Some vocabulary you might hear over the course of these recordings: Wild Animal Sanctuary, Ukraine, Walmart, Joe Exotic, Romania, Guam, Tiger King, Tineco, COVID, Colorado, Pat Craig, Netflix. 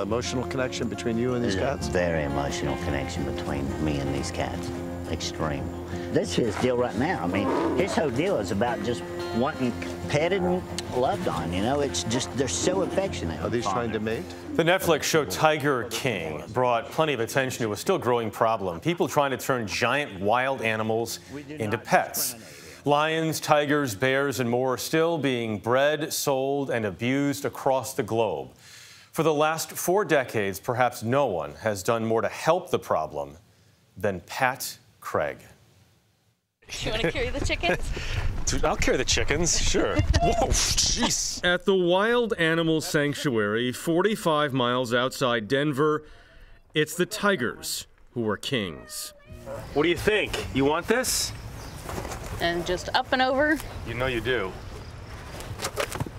Emotional connection between you and these cats? Very emotional connection between me and these cats. Extreme. That's his deal right now. I mean, his whole deal is about just wanting petted and loved on, you know? It's just, they're so affectionate. Are these trying to mate? The Netflix show Tiger King brought plenty of attention to a still growing problem. People trying to turn giant wild animals into pets. Lions, tigers, bears, and more are still being bred, sold, and abused across the globe. For the last 4 decades, perhaps no one has done more to help the problem than Pat Craig. You want to carry the chickens? Dude, I'll carry the chickens, sure. Whoa, jeez. At the Wild Animal Sanctuary, 45 miles outside Denver, it's the tigers who are kings. What do you think? You want this? And just up and over. You know you do.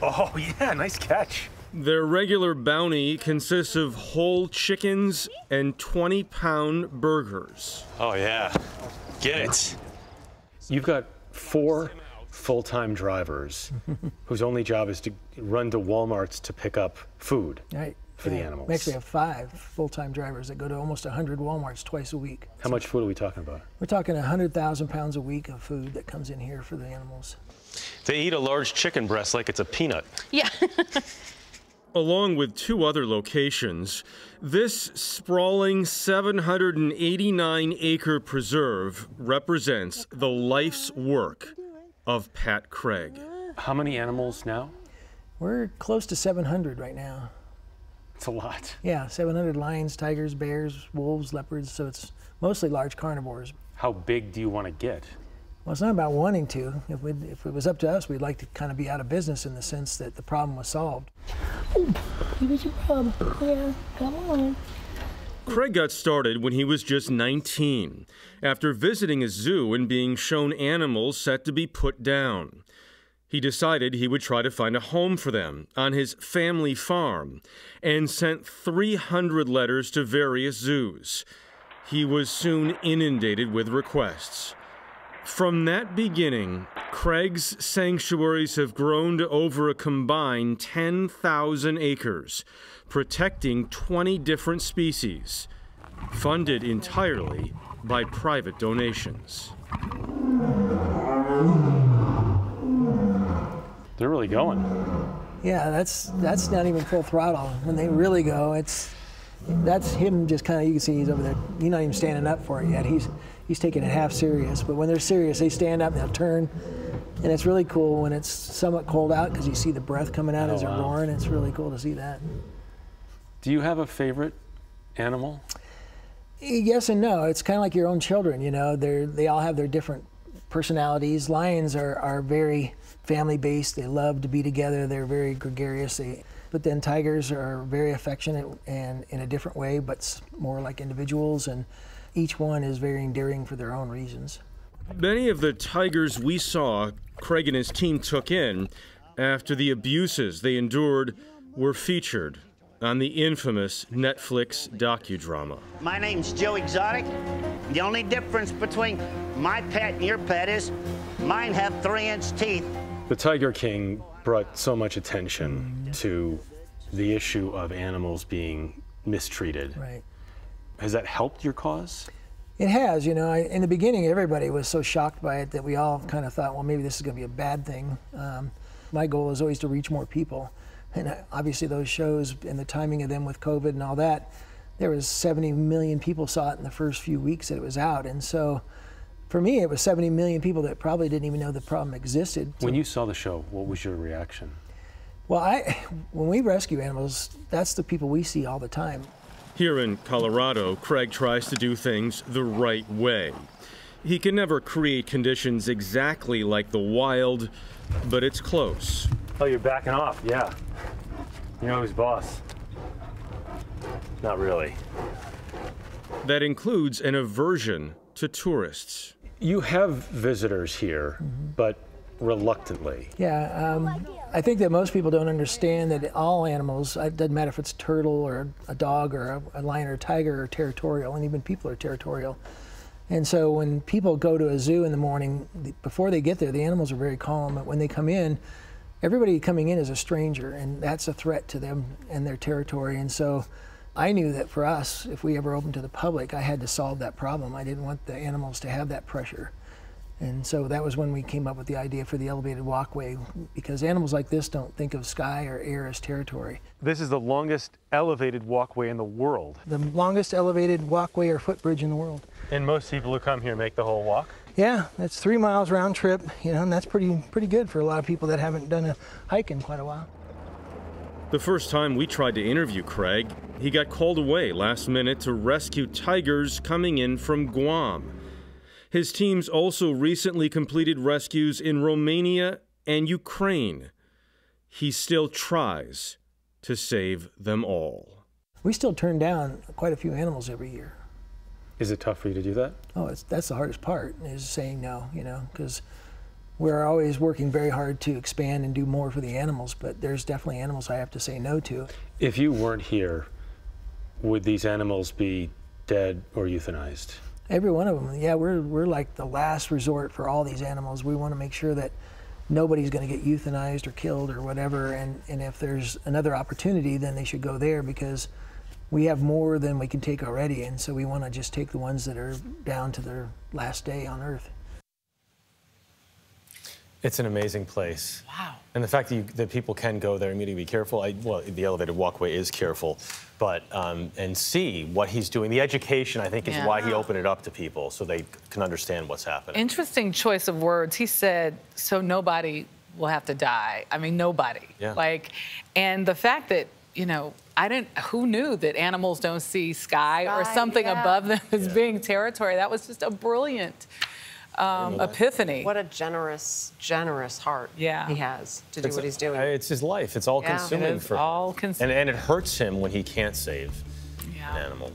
Oh, yeah, nice catch. Their regular bounty consists of whole chickens and 20-pound burgers. Oh, yeah. Get it. You've got 4 full-time drivers whose only job is to run to Walmarts to pick up food for the animals. We actually have 5 full-time drivers that go to almost 100 Walmarts twice a week. How much food are we talking about? We're talking 100,000 pounds a week of food that comes in here for the animals. They eat a large chicken breast like it's a peanut. Yeah. Along with 2 other locations, this sprawling 789-acre preserve represents the life's work of Pat Craig. How many animals now? We're close to 700 right now. It's a lot. Yeah, 700 lions, tigers, bears, wolves, leopards, so it's mostly large carnivores. How big do you want to get? Well, it's not about wanting to. If it was up to us, we'd like to kind of be out of business in the sense that the problem was solved. Ooh, it was a problem. Yeah, come on. Craig got started when he was just 19, after visiting a zoo and being shown animals set to be put down. He decided he would try to find a home for them on his family farm and sent 300 letters to various zoos. He was soon inundated with requests. From that beginning, Craig's sanctuaries have grown to over a combined 10,000 acres, protecting 20 different species, funded entirely by private donations. They're really going. Yeah, that's not even full throttle. When they really go, that's him just kind of, you can see he's over there. He's not even standing up for it yet. He's taking it half serious, but when they're serious, they stand up and they'll turn. And it's really cool when it's somewhat cold out because you see the breath coming out as they're roaring. It's really cool to see that. Do you have a favorite animal? Yes and no. It's kind of like your own children, you know. They all have their different personalities. Lions are very family-based. They love to be together. They're very gregarious. But then tigers are very affectionate and in a different way, but more like individuals. And each one is very endearing for their own reasons. Many of the tigers we saw, Craig and his team took in after the abuses they endured were featured on the infamous Netflix docudrama. My name's Joe Exotic. The only difference between my pet and your pet is mine have 3-inch teeth. The Tiger King brought so much attention to the issue of animals being mistreated. Right. Has that helped your cause? It has, you know. In the beginning, everybody was so shocked by it that we all kind of thought, well, maybe this is going to be a bad thing. My goal is always to reach more people. And obviously those shows and the timing of them with COVID and all that, there was 70 million people saw it in the first few weeks that it was out. And so for me, it was 70 million people that probably didn't even know the problem existed. When you saw the show, what was your reaction? Well, when we rescue animals, that's the people we see all the time. Here in Colorado, Craig tries to do things the right way. He can never create conditions exactly like the wild, but it's close. Oh, you're backing off, yeah. You know who's boss? Not really. That includes an aversion to tourists. You have visitors here, but reluctantly. Yeah, I think that most people don't understand that all animals, it doesn't matter if it's a turtle or a dog or a lion or a tiger, are territorial, and even people are territorial. And so when people go to a zoo in the morning, before they get there, the animals are very calm, but when they come in, everybody coming in is a stranger, and that's a threat to them and their territory. And so I knew that for us, if we ever opened to the public, I had to solve that problem. I didn't want the animals to have that pressure. And so that was when we came up with the idea for the elevated walkway, because animals like this don't think of sky or air as territory. This is the longest elevated walkway in the world. The longest elevated walkway or footbridge in the world. And most people who come here make the whole walk? Yeah, that's 3 miles round trip, you know, and that's pretty good for a lot of people that haven't done a hike in quite a while. The first time we tried to interview Craig, he got called away last minute to rescue tigers coming in from Guam. His teams also recently completed rescues in Romania and Ukraine. He still tries to save them all. We still turn down quite a few animals every year. Is it tough for you to do that? Oh, that's the hardest part, is saying no, you know, because we're always working very hard to expand and do more for the animals, but there's definitely animals I have to say no to. If you weren't here, would these animals be dead or euthanized? Every one of them. Yeah, we're like the last resort for all these animals. We want to make sure that nobody's going to get euthanized or killed or whatever, and if there's another opportunity, then they should go there, because we have more than we can take already, and so we want to just take the ones that are down to their last day on Earth. It's an amazing place. Wow. And the fact that, that people can go there immediately, be careful. Well, the elevated walkway is careful, but, and see what he's doing. The education, I think, is why he opened it up to people, so they can understand what's happening. Interesting choice of words. He said, so nobody will have to die. I mean, nobody. Yeah. Like, and the fact that, you know, who knew that animals don't see sky or something above them as being territory? That was just a brilliant epiphany. What a generous, generous heart he has to do what he's doing. It's his life. It's all consuming for him. And it hurts him when he can't save an animal.